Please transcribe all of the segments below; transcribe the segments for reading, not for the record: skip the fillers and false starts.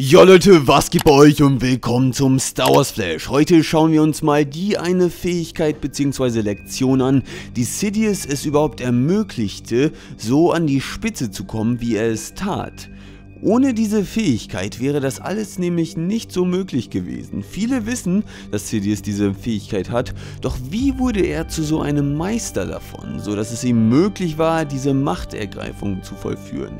Ja Leute, was geht bei euch und willkommen zum Star Wars Flash. Heute schauen wir uns mal die eine Fähigkeit bzw. Lektion an, die Sidious es überhaupt ermöglichte, so an die Spitze zu kommen, wie er es tat. Ohne diese Fähigkeit wäre das alles nämlich nicht so möglich gewesen. Viele wissen, dass Sidious diese Fähigkeit hat, doch wie wurde er zu so einem Meister davon, sodass es ihm möglich war, diese Machtergreifung zu vollführen?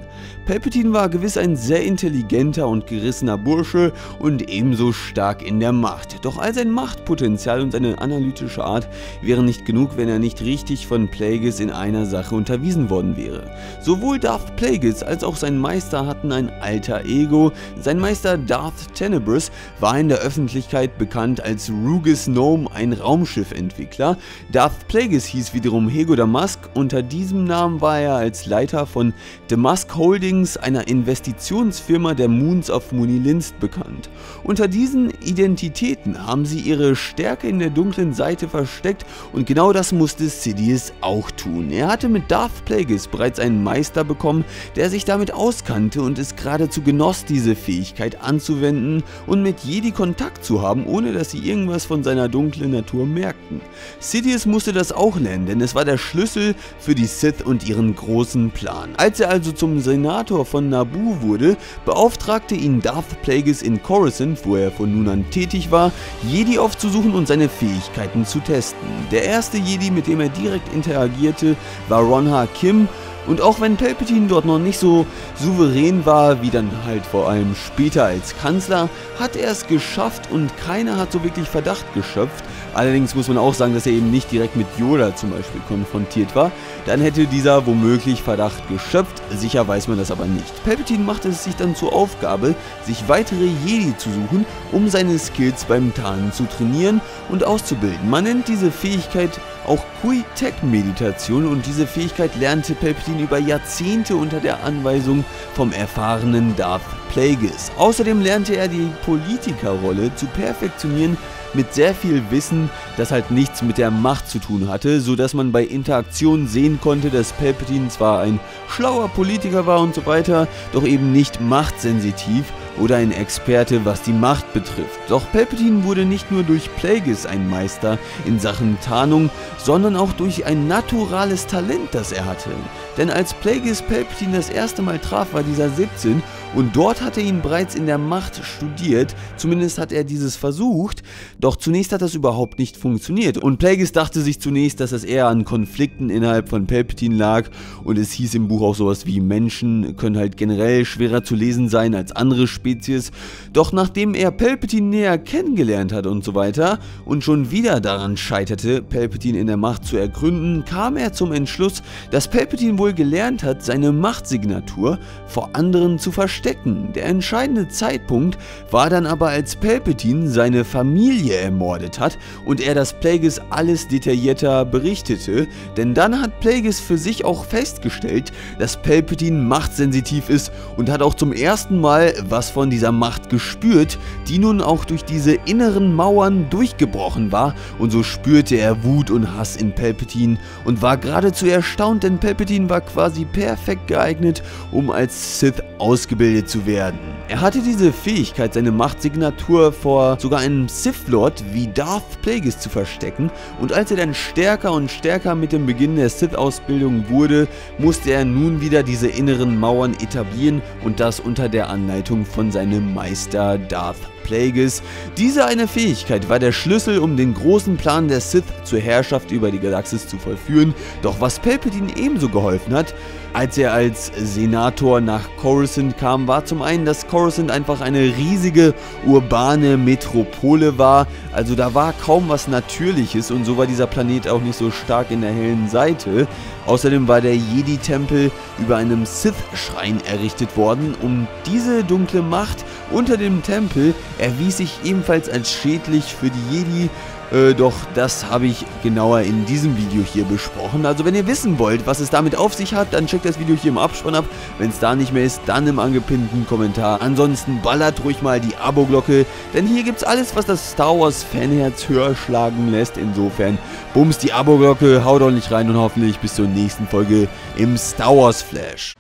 Palpatine war gewiss ein sehr intelligenter und gerissener Bursche und ebenso stark in der Macht. Doch all sein Machtpotenzial und seine analytische Art wären nicht genug, wenn er nicht richtig von Plagueis in einer Sache unterwiesen worden wäre. Sowohl Darth Plagueis als auch sein Meister hatten ein alter Ego. Sein Meister Darth Tenebrus war in der Öffentlichkeit bekannt als Rugis Nome, ein Raumschiffentwickler. Darth Plagueis hieß wiederum Hego Damask. Unter diesem Namen war er als Leiter von Damask Holdings, einer Investitionsfirma der Moons of Muni Linst, bekannt. Unter diesen Identitäten haben sie ihre Stärke in der dunklen Seite versteckt und genau das musste Sidious auch tun. Er hatte mit Darth Plagueis bereits einen Meister bekommen, der sich damit auskannte und es geradezu genoss, diese Fähigkeit anzuwenden und mit Jedi Kontakt zu haben, ohne dass sie irgendwas von seiner dunklen Natur merkten. Sidious musste das auch lernen, denn es war der Schlüssel für die Sith und ihren großen Plan. Als er also zum Senator von Naboo wurde, beauftragte ihn Darth Plagueis in Coruscant, wo er von nun an tätig war, Jedi aufzusuchen und seine Fähigkeiten zu testen. Der erste Jedi, mit dem er direkt interagierte, war Ron Ha Kim. Und auch wenn Palpatine dort noch nicht so souverän war, wie dann halt vor allem später als Kanzler, hat er es geschafft und keiner hat so wirklich Verdacht geschöpft. Allerdings muss man auch sagen, dass er eben nicht direkt mit Yoda zum Beispiel konfrontiert war. Dann hätte dieser womöglich Verdacht geschöpft, sicher weiß man das aber nicht. Palpatine machte es sich dann zur Aufgabe, sich weitere Jedi zu suchen, um seine Skills beim Tarnen zu trainieren und auszubilden. Man nennt diese Fähigkeit auch Kui-Tech-Meditation und diese Fähigkeit lernte Palpatine über Jahrzehnte unter der Anweisung vom erfahrenen Darth Plagueis. Außerdem lernte er die Politikerrolle zu perfektionieren mit sehr viel Wissen, das halt nichts mit der Macht zu tun hatte, sodass man bei Interaktionen sehen konnte, dass Palpatine zwar ein schlauer Politiker war und so weiter, doch eben nicht machtsensitiv oder ein Experte, was die Macht betrifft. Doch Palpatine wurde nicht nur durch Plagueis ein Meister in Sachen Tarnung, sondern auch durch ein naturales Talent, das er hatte. Denn als Plagueis Palpatine das erste Mal traf, war dieser 17 und dort hatte er ihn bereits in der Macht studiert, zumindest hat er dieses versucht, doch zunächst hat das überhaupt nicht funktioniert und Plagueis dachte sich zunächst, dass das eher an Konflikten innerhalb von Palpatine lag und es hieß im Buch auch sowas wie, Menschen können halt generell schwerer zu lesen sein als andere Spezies, doch nachdem er Palpatine näher kennengelernt hat und so weiter und schon wieder daran scheiterte, Palpatine in der Macht zu ergründen, kam er zum Entschluss, dass Palpatine wohl gelernt hat, seine Machtsignatur vor anderen zu verstecken. Der entscheidende Zeitpunkt war dann aber, als Palpatine seine Familie ermordet hat und er das Plagueis alles detaillierter berichtete, denn dann hat Plagueis für sich auch festgestellt, dass Palpatine machtsensitiv ist und hat auch zum ersten Mal was von dieser Macht gespürt, die nun auch durch diese inneren Mauern durchgebrochen war und so spürte er Wut und Hass in Palpatine und war geradezu erstaunt, denn Palpatine war quasi perfekt geeignet, um als Sith ausgebildet zu werden. Er hatte diese Fähigkeit, seine Machtsignatur vor sogar einem Sith-Lord wie Darth Plagueis zu verstecken und als er dann stärker und stärker mit dem Beginn der Sith-Ausbildung wurde, musste er nun wieder diese inneren Mauern etablieren und das unter der Anleitung von seinem Meister Darth Plagueis. Diese eine Fähigkeit war der Schlüssel, um den großen Plan der Sith zur Herrschaft über die Galaxis zu vollführen, doch was Palpatine ebenso geholfen hat, als er als Senator nach Coruscant kam, war zum einen, dass Coruscant einfach eine riesige urbane Metropole war, also da war kaum was Natürliches und so war dieser Planet auch nicht so stark in der hellen Seite. Außerdem war der Jedi-Tempel über einem Sith-Schrein errichtet worden, um diese dunkle Macht unter dem Tempel erwies sich ebenfalls als schädlich für die Jedi, doch das habe ich genauer in diesem Video hier besprochen. Also wenn ihr wissen wollt, was es damit auf sich hat, dann checkt das Video hier im Abspann ab. Wenn es da nicht mehr ist, dann im angepinnten Kommentar. Ansonsten ballert ruhig mal die Abo-Glocke, denn hier gibt's alles, was das Star Wars Fanherz höher schlagen lässt. Insofern bumst die Abo-Glocke, haut ordentlich rein und hoffentlich bis zur nächsten Folge im Star Wars Flash.